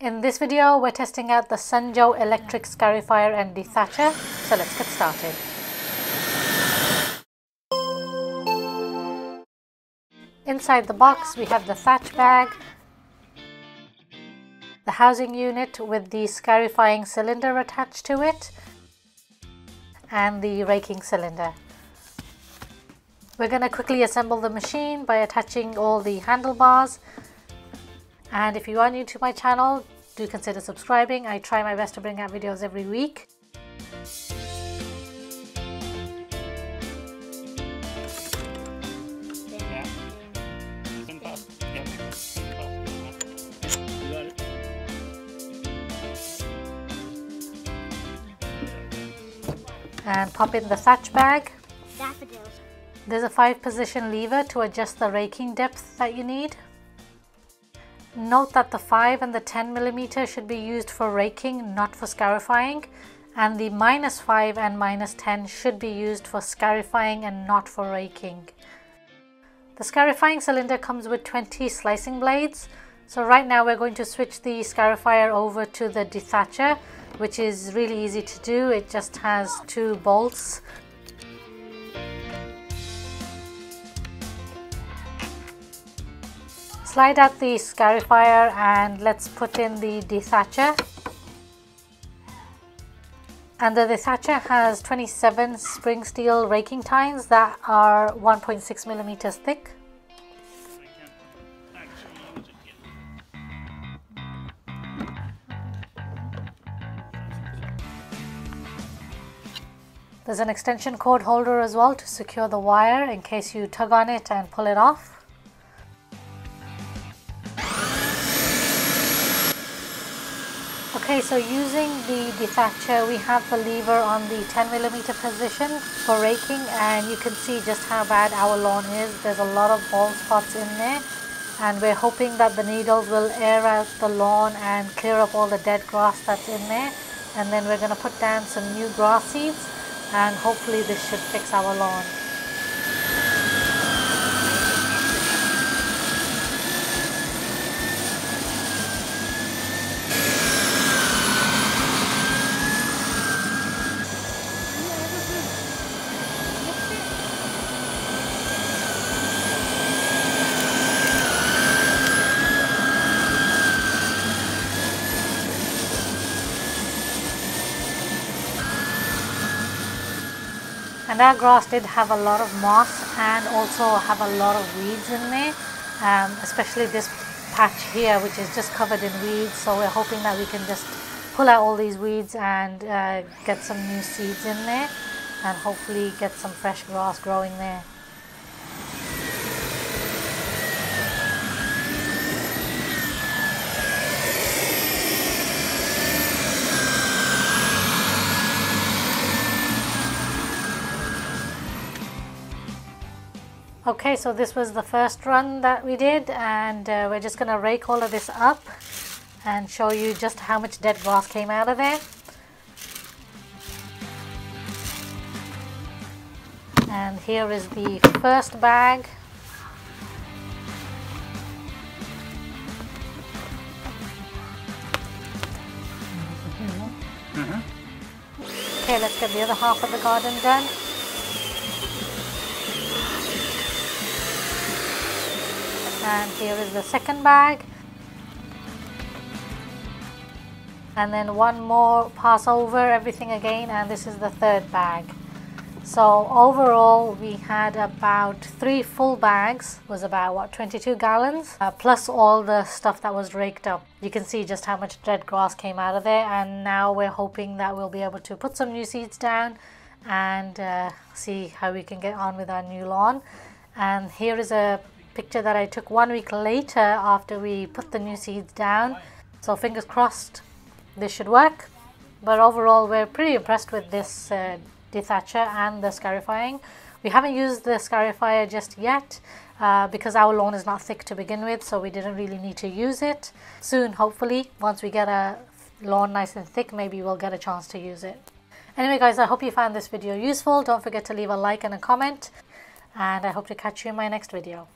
In this video, we're testing out the Sun Joe electric scarifier and dethatcher, so let's get started. Inside the box, we have the thatch bag, the housing unit with the scarifying cylinder attached to it, and the raking cylinder. We're going to quickly assemble the machine by attaching all the handlebars. And if you are new to my channel, do consider subscribing. I try my best to bring out videos every week. And pop in the thatch bag. There's a 5-position lever to adjust the raking depth that you need. Note that the 5 and the 10mm should be used for raking, not for scarifying, and the -5 and -10 should be used for scarifying and not for raking. The scarifying cylinder comes with 20 slicing blades, so right now we're going to switch the scarifier over to the dethatcher, which is really easy to do. It just has 2 bolts. Slide out the scarifier and let's put in the dethatcher. And the dethatcher has 27 spring steel raking tines that are 1.6mm thick. There's an extension cord holder as well to secure the wire in case you tug on it and pull it off. Okay, so using the dethatcher, we have the lever on the 10mm position for raking, and you can see just how bad our lawn is. There's a lot of bald spots in there, and we're hoping that the needles will air out the lawn and clear up all the dead grass that's in there. And then we're going to put down some new grass seeds, and hopefully this should fix our lawn. And our grass did have a lot of moss and also have a lot of weeds in there, especially this patch here, which is just covered in weeds. So we're hoping that we can just pull out all these weeds and get some new seeds in there and hopefully get some fresh grass growing there. Okay, so this was the first run that we did, and we're just going to rake all of this up and show you just how much dead grass came out of there. And here is the first bag. Okay, let's get the other half of the garden done. And here is the second bag. And then one more pass over everything again, and this is the third bag. So overall we had about 3 full bags, was about what, 22 gallons, plus all the stuff that was raked up. You can see just how much dead grass came out of there, and now we're hoping that we'll be able to put some new seeds down and see how we can get on with our new lawn. And here is a picture that I took 1 week later after we put the new seeds down, so fingers crossed this should work. But overall we're pretty impressed with this dethatcher and the scarifying. We haven't used the scarifier just yet because our lawn is not thick to begin with, so we didn't really need to use it. Soon, hopefully, once we get a lawn nice and thick, maybe we'll get a chance to use it. Anyway guys, I hope you found this video useful. Don't forget to leave a like and a comment, and I hope to catch you in my next video.